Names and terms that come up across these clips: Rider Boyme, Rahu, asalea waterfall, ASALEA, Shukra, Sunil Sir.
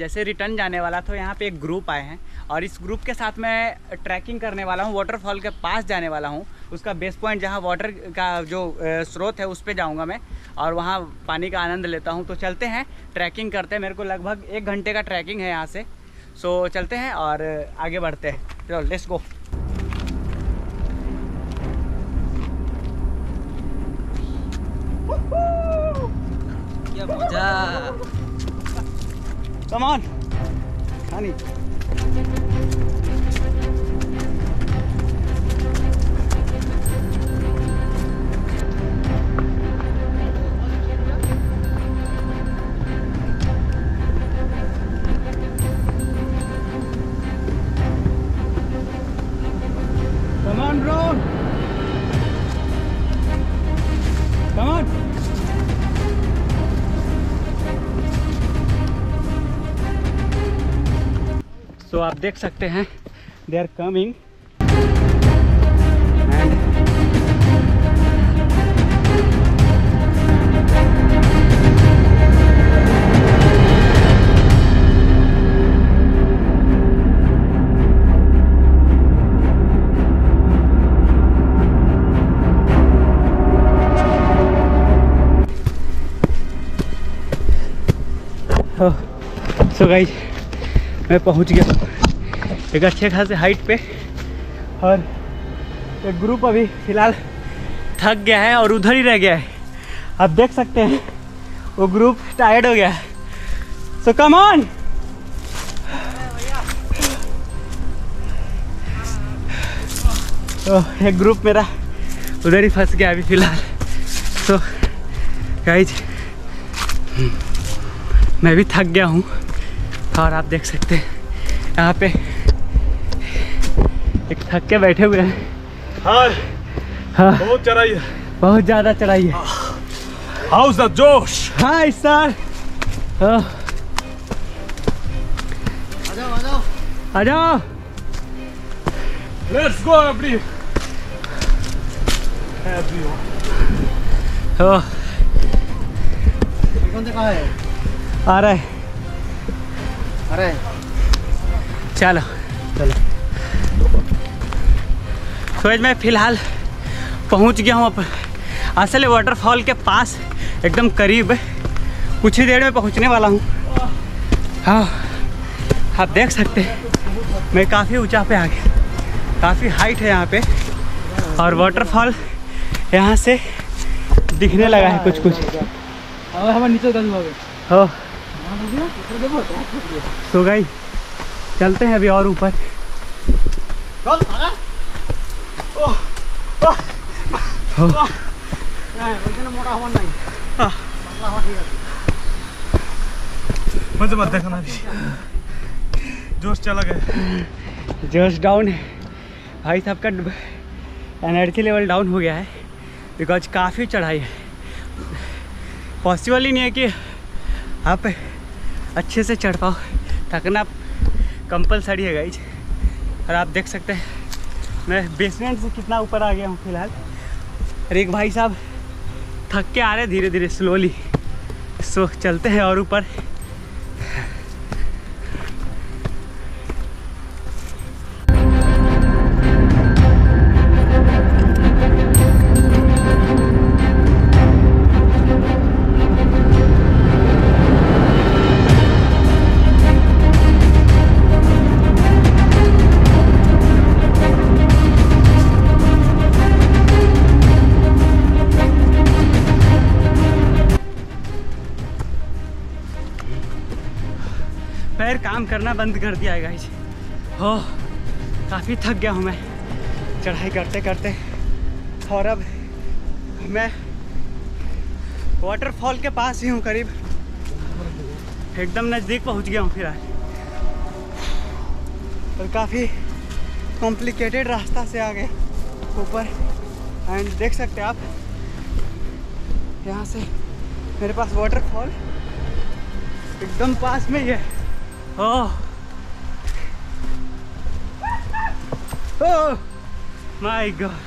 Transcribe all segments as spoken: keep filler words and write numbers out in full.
जैसे रिटर्न जाने वाला था यहाँ पे एक ग्रुप आए हैं और इस ग्रुप के साथ मैं ट्रैकिंग करने वाला हूँ। वाटरफॉल के पास जाने वाला हूँ, उसका बेस पॉइंट जहाँ वाटर का जो स्रोत है उस पे जाऊँगा मैं और वहाँ पानी का आनंद लेता हूँ। तो चलते हैं, ट्रैकिंग करते हैं। मेरे को लगभग एक घंटे का ट्रैकिंग है यहाँ से। सो चलते हैं और आगे बढ़ते हैं। चलो let's go. Come on, honey. Come on, bro. Come on. तो so, आप देख सकते हैं they are coming. So guys मैं पहुंच गया एक अच्छे खासे हाइट पे और एक ग्रुप अभी फ़िलहाल थक गया है और उधर ही रह गया है। आप देख सकते हैं वो ग्रुप टायर्ड हो गया है। So come on. तो एक ग्रुप मेरा उधर ही फंस गया अभी फ़िलहाल। सो गाइज मैं भी थक गया हूँ और आप देख सकते हैं यहाँ पे एक थक के बैठे हुए हैं। हाँ, हाँ, बहुत चढ़ाई है, बहुत ज़्यादा चढ़ाई है। हाउ इज द जोश? हाय सर, आ जाओ आ जाओ आ जाओ, लेट्स गो एवरी एवरी है आ रहा है। अरे चलो चलो तो मैं फ़िलहाल पहुंच गया हूँ असले वाटरफॉल के पास, एकदम करीब। कुछ ही देर में पहुंचने वाला हूँ। हाँ आप देख सकते हैं मैं काफ़ी ऊंचा पे आ गया, काफ़ी हाइट है यहाँ पे और वाटरफॉल यहाँ से दिखने लगा है कुछ कुछ। हाँ तो गाइस चलते हैं अभी और ऊपर। मुझे मत देखना, जोश चला गया, जोश डाउन है भाई साहब का, एनर्जी लेवल डाउन हो गया है बिकॉज काफ़ी चढ़ाई है। पॉसिबल ही नहीं है कि आप अच्छे से चढ़ पाओ, थकना कंपलसरी है गाइज। और आप देख सकते हैं मैं बेसमेंट से कितना ऊपर आ गया हूँ फिलहाल। और एक भाई साहब थक के आ रहे धीरे धीरे स्लोली। सो चलते हैं और ऊपर। पैर काम करना बंद कर दिया है गाइज। हो काफ़ी थक गया हूँ मैं चढ़ाई करते करते। और अब मैं वाटरफॉल के पास ही हूँ, करीब एकदम नज़दीक पहुँच गया हूँ फिलहाल। और काफ़ी कॉम्प्लिकेटेड रास्ता से आ गया ऊपर। एंड देख सकते हैं आप यहाँ से मेरे पास वाटरफॉल एकदम पास में ही है। Oh oh my god.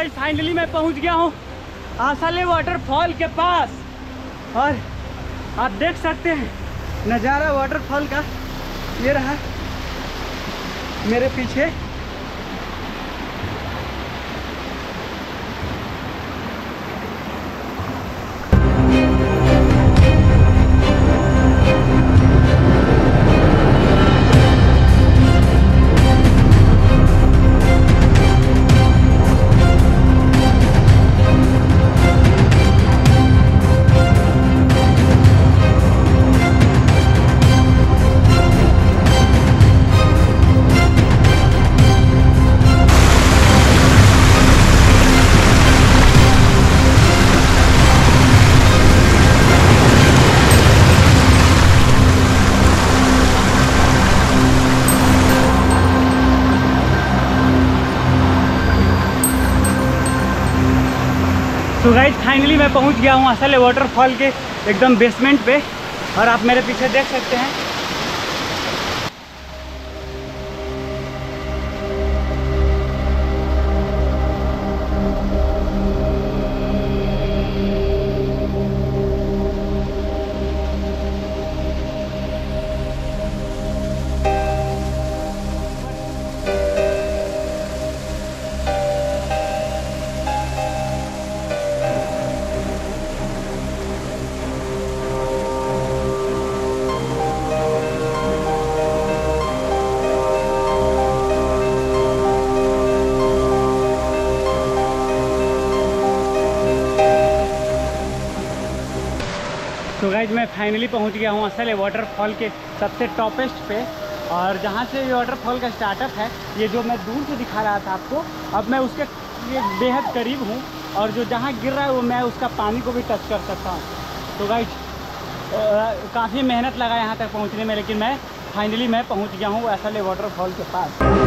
Guys finally मैं पहुंच गया हूं आसाले वाटरफॉल के पास और आप देख सकते हैं नज़ारा वाटरफॉल का। ये रहा मेरे पीछे। तो गाइस फाइनली मैं पहुंच गया हूं असले वाटरफॉल के एकदम बेसमेंट पे और आप मेरे पीछे देख सकते हैं। तो गाइज मैं फाइनली पहुंच गया हूं असले वाटरफॉल के सबसे टॉपेस्ट पे और जहां से ये वाटरफॉल का स्टार्टअप है, ये जो मैं दूर से दिखा रहा था आपको, अब मैं उसके बेहद करीब हूं और जो जहां गिर रहा है वो मैं उसका पानी को भी टच कर सकता हूं। तो गाइज काफ़ी मेहनत लगा यहां तक पहुंचने में, लेकिन मैं फाइनली मैं पहुँच गया हूँ असले वाटरफॉल के पास।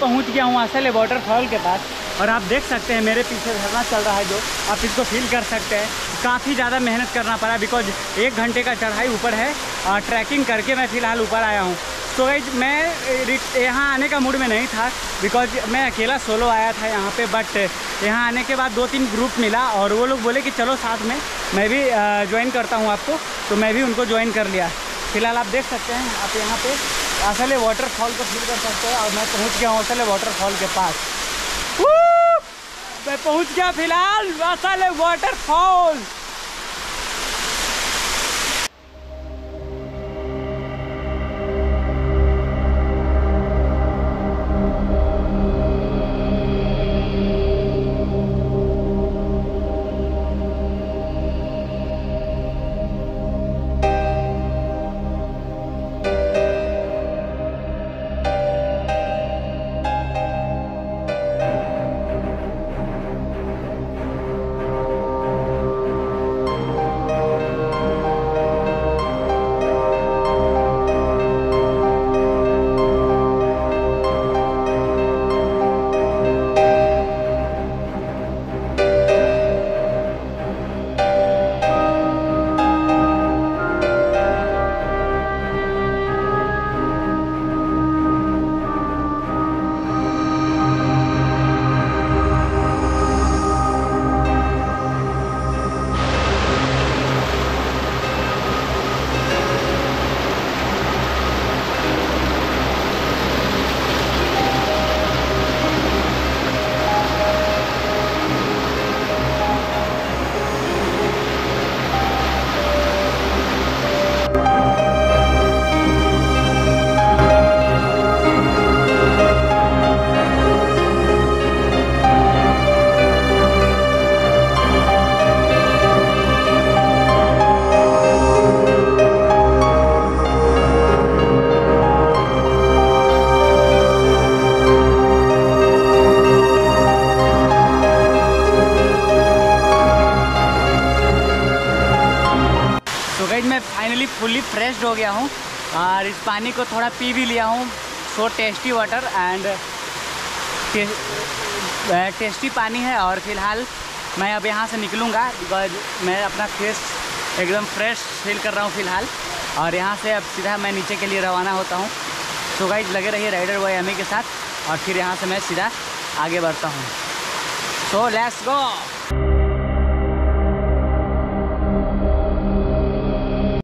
पहुंच गया हूं असले वाटरफॉल के पास और आप देख सकते हैं मेरे पीछे झरना चल रहा है, जो आप इसको फील कर सकते हैं। काफ़ी ज़्यादा मेहनत करना पड़ा बिकॉज एक घंटे का चढ़ाई ऊपर है और ट्रैकिंग करके मैं फ़िलहाल ऊपर आया हूं। तो गाइज मैं यहाँ आने का मूड में नहीं था बिकॉज मैं अकेला सोलो आया था यहाँ पे, बट यहाँ आने के बाद दो तीन ग्रुप मिला और वो लोग बोले कि चलो साथ में मैं भी ज्वाइन करता हूँ आपको, तो मैं भी उनको ज्वाइन कर लिया। फ़िलहाल आप देख सकते हैं, आप यहाँ पे असले वाटरफॉल को फील कर सकते हैं और मैं पहुँच गया हूँ असले वाटरफॉल के पास। मैं पहुँच गया फिलहाल असले वाटरफॉल। तो गाइस मैं फाइनली फुली फ्रेश हो गया हूँ और इस पानी को थोड़ा पी भी लिया हूँ। So tasty water and tasty पानी है। और फिलहाल मैं अब यहाँ से निकलूँगा बिकॉज मैं अपना फेस एकदम फ्रेश फील कर रहा हूँ फ़िलहाल। और यहाँ से अब सीधा मैं नीचे के लिए रवाना होता हूँ। तो गाइस लगे रहिए राइडर बॉयमी के साथ और फिर यहाँ से मैं सीधा आगे बढ़ता हूँ। So let's go.